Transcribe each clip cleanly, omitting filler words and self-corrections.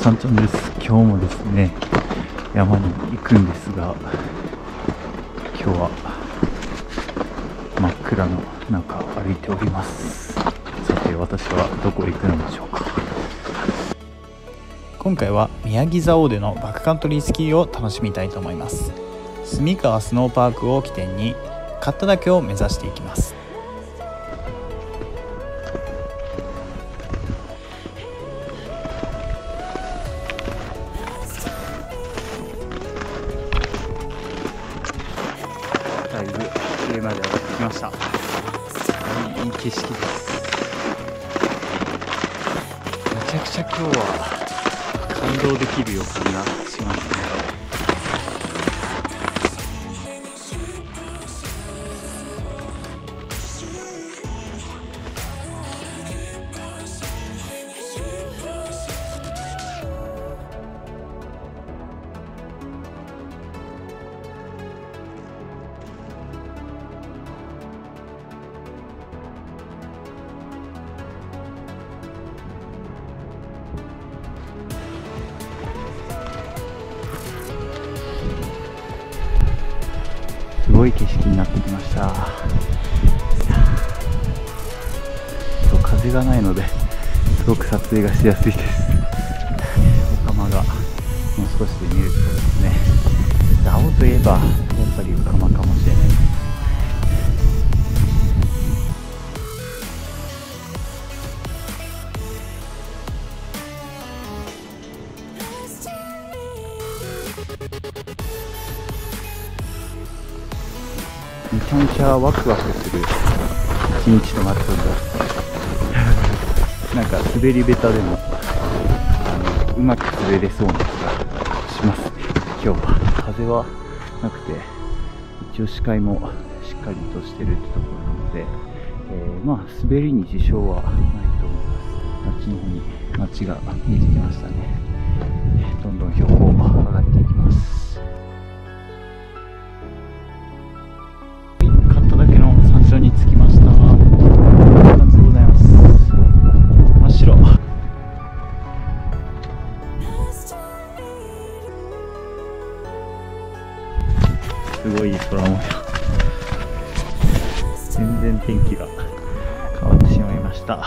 さんちゃんです。今日もですね、山に行くんですが、今日は真っ暗の中歩いております。さて、私はどこへ行くのでしょうか。今回は宮城蔵王でのバックカントリースキーを楽しみたいと思います。住川スノーパークを起点に勝田岳を目指していきます。だいぶ上まで上がってきました。いい景色です。めちゃくちゃ今日は感動できる予感がしますね。すごい景色になってきました。風がないのですごく撮影がしやすいです。お釜がもう少しで見えるところですね。蔵王といえばやっぱりお釜かもしれないです。めちゃめちゃワクワクする一日となっております。なんか滑りベタでもうまく滑れそうな気がしますね。今日は風はなくて、一応視界もしっかりとしてるってところなので、まあ滑りに支障はないと思います。あっちの方に街が見えてきましたね。どんどん標高も上がっていきます。すごい空模様。全然天気が変わってしまいました。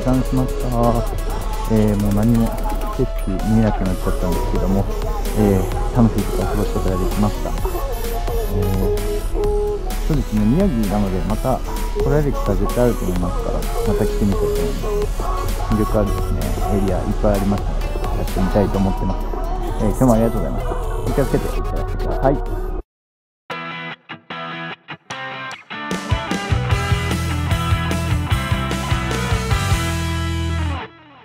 下山しました。もう何も景色見えなくなっちゃったんですけども、楽しい時間を過ごすことができました。そうですね、宮城なのでまた来られる機会絶対あると思いますから、また来てみたいと思います。魅力あるですね、エリアいっぱいありますので、やってみたいと思ってます。今日もありがとうございました。気をつけていただいてください。